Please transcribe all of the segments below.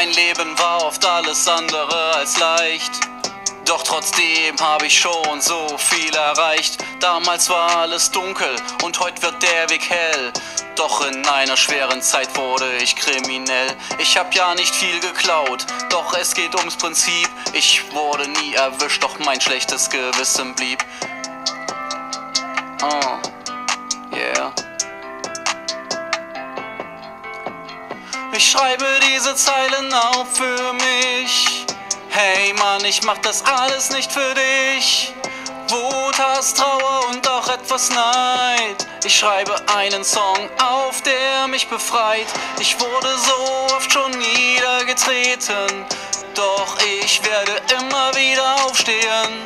Mein Leben war oft alles andere als leicht. Doch trotzdem habe ich schon so viel erreicht. Damals war alles dunkel und heute wird der Weg hell. Doch in einer schweren Zeit wurde ich kriminell. Ich hab ja nicht viel geklaut, doch es geht ums Prinzip. Ich wurde nie erwischt, doch mein schlechtes Gewissen blieb. Yeah. Ich schreibe diese Zeilen auf für mich. Hey Mann, ich mach das alles nicht für dich. Wut, Hass, Trauer und auch etwas Neid. Ich schreibe einen Song auf, der mich befreit. Ich wurde so oft schon niedergetreten, doch ich werde immer wieder aufstehen.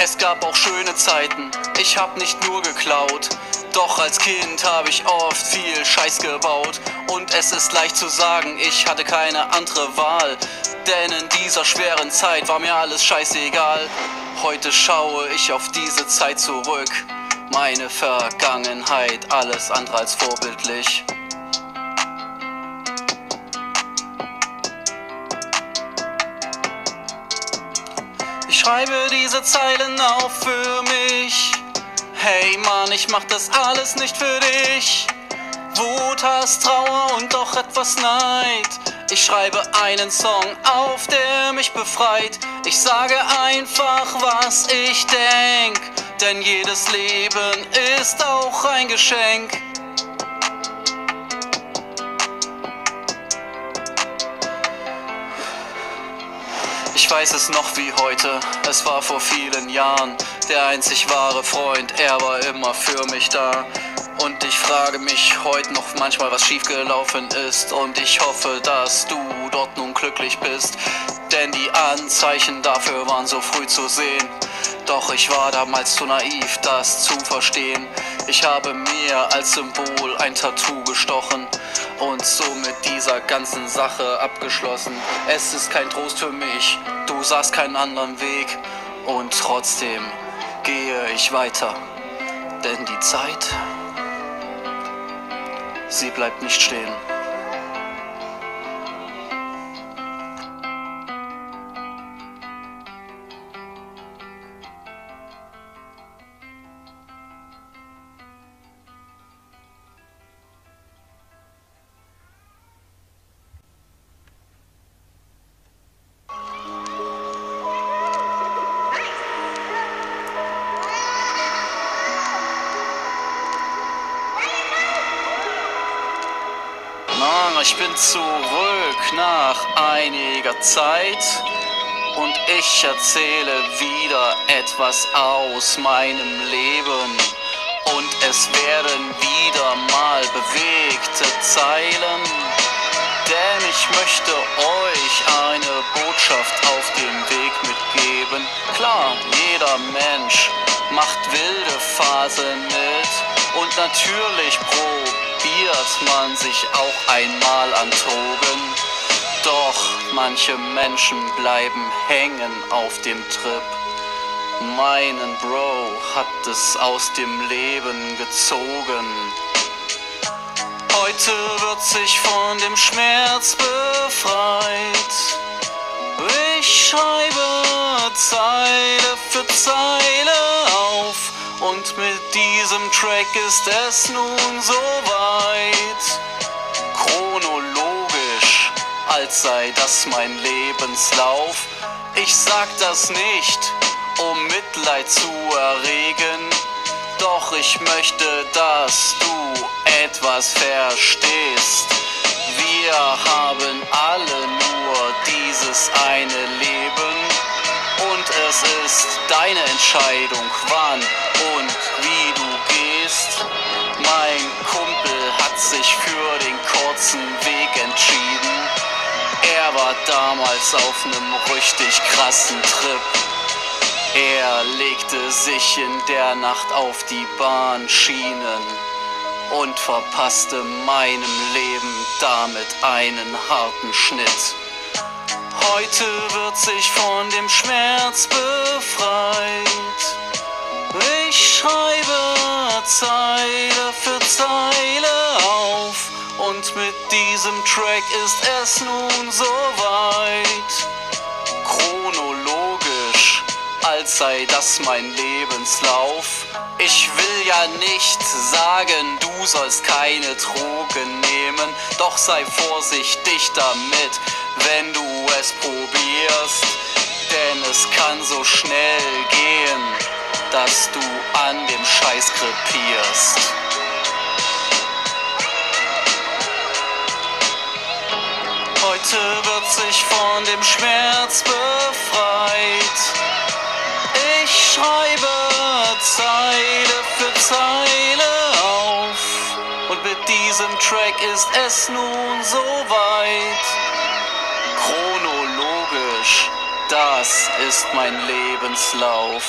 Es gab auch schöne Zeiten, ich hab nicht nur geklaut. Doch als Kind habe ich oft viel Scheiß gebaut. Und es ist leicht zu sagen, ich hatte keine andere Wahl. Denn in dieser schweren Zeit war mir alles scheißegal. Heute schaue ich auf diese Zeit zurück. Meine Vergangenheit, alles andere als vorbildlich. Ich schreibe diese Zeilen auf für mich. Hey Mann, ich mach das alles nicht für dich. Wut, Hass, Trauer und doch etwas Neid. Ich schreibe einen Song auf, der mich befreit. Ich sage einfach, was ich denk. Denn jedes Leben ist auch ein Geschenk. Ich weiß es noch wie heute, es war vor vielen Jahren. Der einzig wahre Freund, er war immer für mich da. Und ich frage mich heute noch manchmal, was schiefgelaufen ist. Und ich hoffe, dass du dort nun glücklich bist. Denn die Anzeichen dafür waren so früh zu sehen. Doch ich war damals zu naiv, das zu verstehen. Ich habe mir als Symbol ein Tattoo gestochen und somit dieser ganzen Sache abgeschlossen. Es ist kein Trost für mich, du sahst keinen anderen Weg. Und trotzdem gehe ich weiter, denn die Zeit, sie bleibt nicht stehen. Ich bin zurück nach einiger Zeit und ich erzähle wieder etwas aus meinem Leben. Und es werden wieder mal bewegte Zeilen, denn ich möchte euch eine Botschaft auf dem Weg mitgeben. Klar, jeder Mensch macht wilde Phasen mit und natürlich probiert man sich auch einmal an Drogen. Doch manche Menschen bleiben hängen auf dem Trip. Meinen Bro hat es aus dem Leben gezogen. Heute wird sich von dem Schmerz befreit. Ich schreibe Zeile für Zeile auf. Und mit diesem Track ist es nun soweit. Chronologisch, als sei das mein Lebenslauf. Ich sag das nicht, um Mitleid zu erregen. Doch ich möchte, dass du etwas verstehst. Wir haben alle nur dieses eine Leben. Und es ist deine Entscheidung, wann und wie du gehst. Mein Kumpel hat sich für den kurzen Weg entschieden. Er war damals auf einem richtig krassen Trip. Er legte sich in der Nacht auf die Bahnschienen und verpasste meinem Leben damit einen harten Schnitt. Heute wird sich von dem Schmerz befreit. Ich schreibe Zeile für Zeile auf und mit diesem Track ist es nun soweit. Chronologisch, als sei das mein Lebenslauf. Ich will ja nicht sagen, du sollst keine Drogen nehmen, doch sei vorsichtig damit, wenn du es probierst, denn es kann so schnell gehen, dass du an dem Scheiß krepierst. Heute wird sich von dem Schmerz befreit. Ich schreibe Zeile für Zeile auf und mit diesem Track ist es nun soweit. Chronologisch, das ist mein Lebenslauf.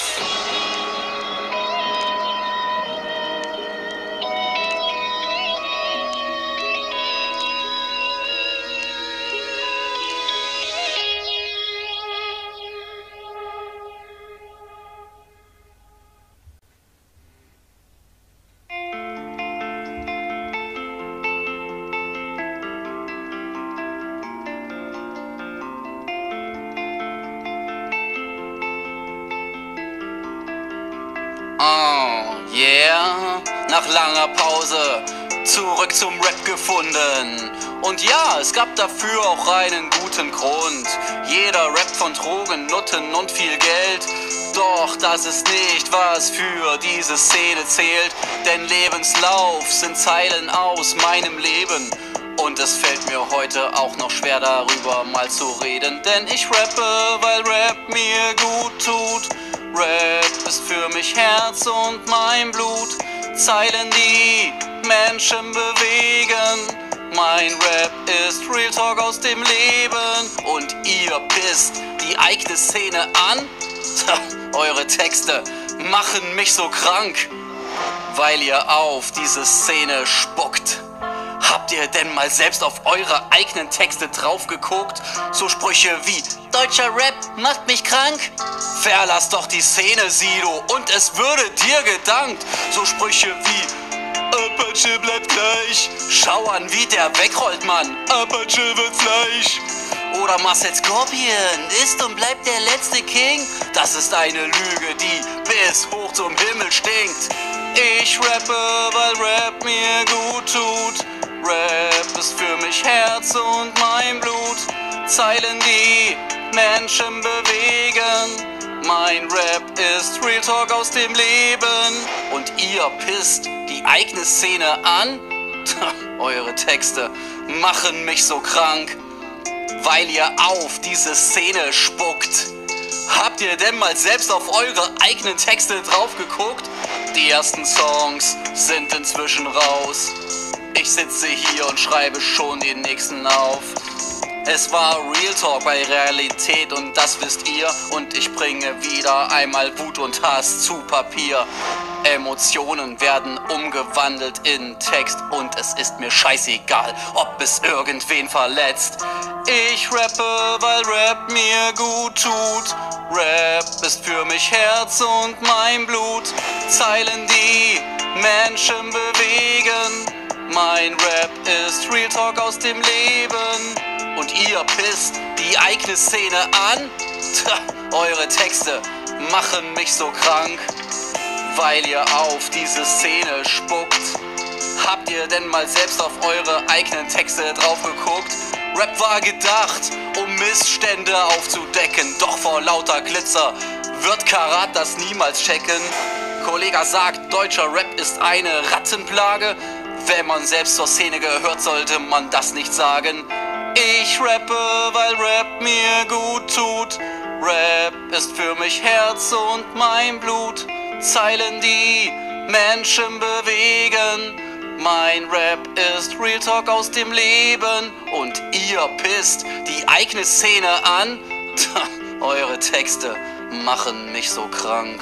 Nach langer Pause zurück zum Rap gefunden. Und ja, es gab dafür auch einen guten Grund. Jeder rappt von Drogen, Nutten und viel Geld. Doch das ist nicht, was für diese Szene zählt. Denn Lebenslauf sind Zeilen aus meinem Leben. Und es fällt mir heute auch noch schwer, darüber mal zu reden. Denn ich rappe, weil Rap mir gut tut. Rap ist für mich Herz und mein Blut. Zeilen, die Menschen bewegen. Mein Rap ist Realtalk aus dem Leben. Und ihr pisst die eigene Szene an? Eure Texte machen mich so krank, weil ihr auf diese Szene spuckt. Habt ihr denn mal selbst auf eure eigenen Texte drauf geguckt? So Sprüche wie, deutscher Rap macht mich krank? Verlass doch die Szene, Sido, und es würde dir gedankt. So Sprüche wie, Apache bleibt gleich. Schau an, wie der wegrollt, Mann. Apache wird Fleisch. Oder Marcel Scorpion ist und bleibt der letzte King. Das ist eine Lüge, die bis hoch zum Himmel stinkt. Ich rappe, weil Rap mir gut tut. Rap ist für mich Herz und mein Blut. Zeilen, die Menschen bewegen. Mein Rap ist Real Talk aus dem Leben. Und ihr pisst die eigene Szene an? Eure Texte machen mich so krank, weil ihr auf diese Szene spuckt. Habt ihr denn mal selbst auf eure eigenen Texte drauf geguckt? Die ersten Songs sind inzwischen raus. Ich sitze hier und schreibe schon den nächsten auf. Es war Real Talk bei Realität und das wisst ihr. Und ich bringe wieder einmal Wut und Hass zu Papier. Emotionen werden umgewandelt in Text. Und es ist mir scheißegal, ob es irgendwen verletzt. Ich rappe, weil Rap mir gut tut. Rap ist für mich Herz und mein Blut. Zeilen, die Menschen bewegen. Mein Rap ist Real Talk aus dem Leben. Und ihr pisst die eigene Szene an? Eure Texte machen mich so krank, weil ihr auf diese Szene spuckt. Habt ihr denn mal selbst auf eure eigenen Texte drauf geguckt? Rap war gedacht, um Missstände aufzudecken. Doch vor lauter Glitzer wird Karat das niemals checken. Kollegah sagt, deutscher Rap ist eine Rattenplage. Wenn man selbst zur Szene gehört, sollte man das nicht sagen. Ich rappe, weil Rap mir gut tut. Rap ist für mich Herz und mein Blut. Zeilen, die Menschen bewegen. Mein Rap ist Real Talk aus dem Leben. Und ihr pisst die eigene Szene an? Eure Texte machen mich so krank.